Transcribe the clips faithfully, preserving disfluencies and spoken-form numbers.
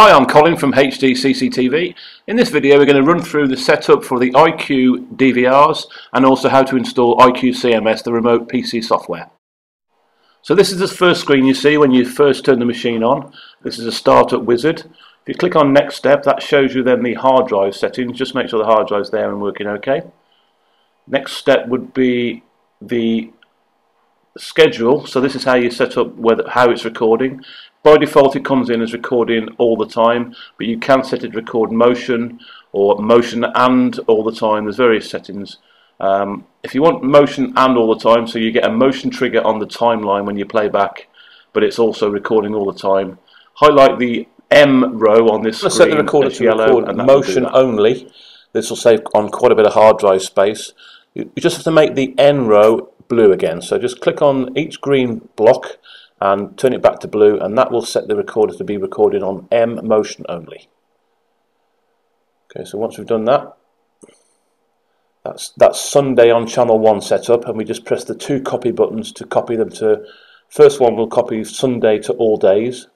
Hi, I'm Colin from H D C C T V. In this video we're going to run through the setup for the I Q D V Rs and also how to install I Q C M S, the remote P C software. So this is the first screen you see when you first turn the machine on. This is a startup wizard. If you click on next step, that shows you then the hard drive settings. Just make sure the hard drive's there and working okay. Next step would be the schedule. So this is how you set up whether, how it's recording. By default it comes in as recording all the time, but you can set it to record motion or motion and all the time. There's various settings. Um, if you want motion and all the time, so you get a motion trigger on the timeline when you play back, but it's also recording all the time. Highlight the M row on this screen. Set the recorder to record motion only. This will save on quite a bit of hard drive space. You just have to make the N row blue again, so just click on each green block and turn it back to blue, and that will set the recorder to be recorded on M motion only. Okay, so once we've done that, that's, that's Sunday on channel one set up, and we just press the two copy buttons to copy them to, first one will copy Sunday to all days.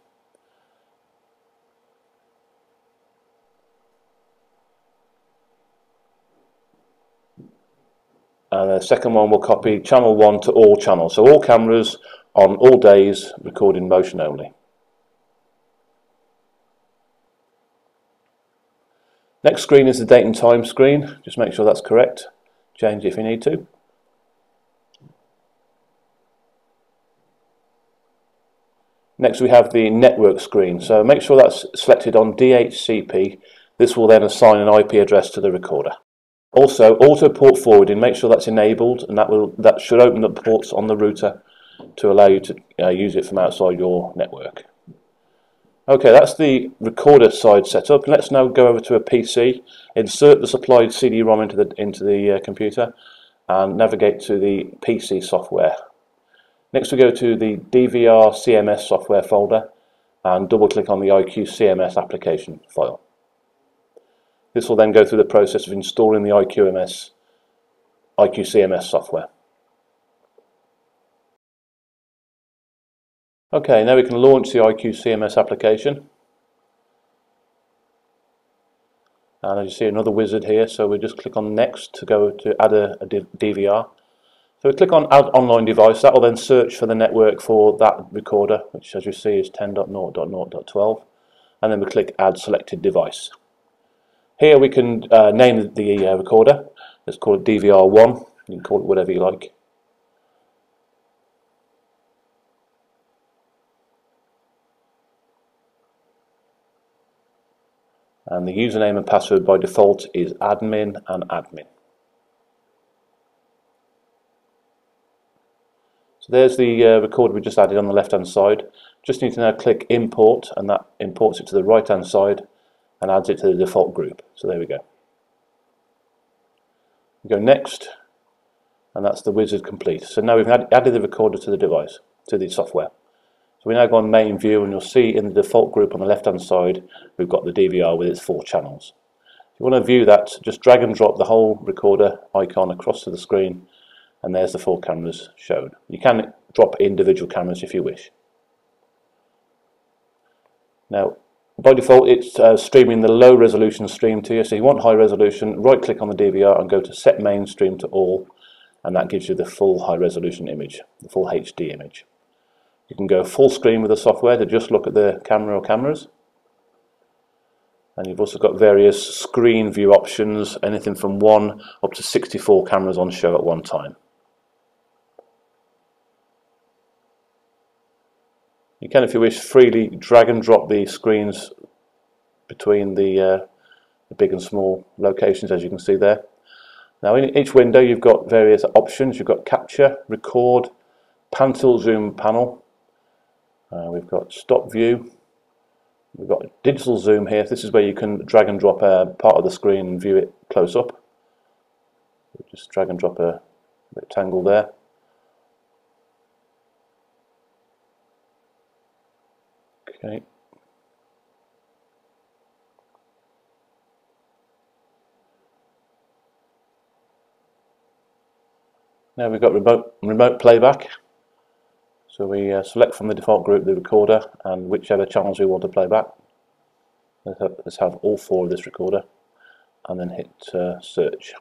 And the second one will copy channel one to all channels, so all cameras on all days, recording motion only. Next screen is the date and time screen. Just make sure that's correct. Change it if you need to. Next we have the network screen, so make sure that's selected on D H C P. This will then assign an I P address to the recorder. Also, auto port forwarding, make sure that's enabled, and that will that should open up ports on the router to allow you to uh, use it from outside your network. Okay, that's the recorder side setup. Let's now go over to a P C, insert the supplied C D ROM into the into the uh, computer, and navigate to the P C software. Next, we go to the D V R C M S software folder and double-click on the I Q C M S application file. This will then go through the process of installing the I Q C M S software. Okay, now we can launch the I Q C M S application. And as you see, another wizard here, so we just click on next to go to add a, a D V R. So we click on add online device. That will then search for the network for that recorder, which as you see is ten dot zero dot zero dot twelve, and then we click add selected device. Here we can uh, name the uh, recorder. Let's call it D V R one. You can call it whatever you like. And the username and password by default is admin and admin. So there's the uh, recorder we just added on the left hand side. Just need to now click import, and that imports it to the right hand side and adds it to the default group. So there we go. We go next, and that's the wizard complete. So now we've add, added the recorder to the device, to the software. So we now go on main view, and you'll see in the default group on the left hand side we've got the D V R with its four channels. If you want to view that, just drag and drop the whole recorder icon across to the screen, and there's the four cameras shown. You can drop individual cameras if you wish. Now by default it's uh, streaming the low resolution stream to you, so if you want high resolution, right click on the D V R and go to set main stream to all, and that gives you the full high resolution image, the full H D image. You can go full screen with the software to just look at the camera or cameras, and you've also got various screen view options, anything from one up to sixty-four cameras on show at one time. You can, if you wish, freely drag and drop the screens between the, uh, the big and small locations, as you can see there. Now in each window you've got various options. You've got capture, record, pan tilt zoom panel. Uh, we've got stop view, we've got digital zoom here. This is where you can drag and drop a part of the screen and view it close up. Just drag and drop a rectangle there. Okay. Now we've got remote, remote playback. So we uh, select from the default group the recorder and whichever channels we want to play back. Let's have all four of this recorder and then hit uh, search.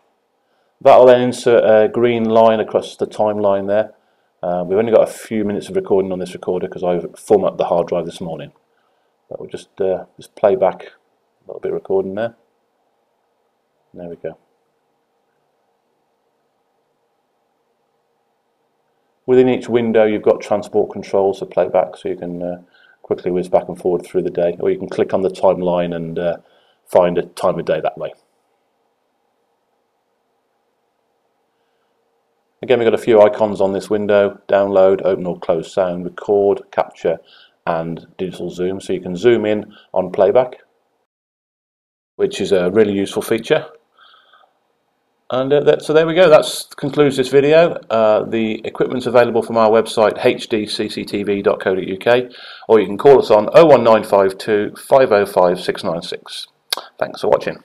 That will then insert a green line across the timeline there. Uh, we've only got a few minutes of recording on this recorder because I've formatted the hard drive this morning. But we'll just, uh, just play back a little bit of recording there. There we go. Within each window you've got transport controls for playback, so you can uh, quickly whiz back and forward through the day, or you can click on the timeline and uh, find a time of day that way. Again, we've got a few icons on this window: download, open or close sound, record, capture and digital zoom, so you can zoom in on playback, which is a really useful feature. And uh, that, so there we go, that concludes this video. Uh, the equipment's available from our website h d c c t v dot co dot u k, or you can call us on oh one nine five two, five oh five, six nine six. Thanks for watching.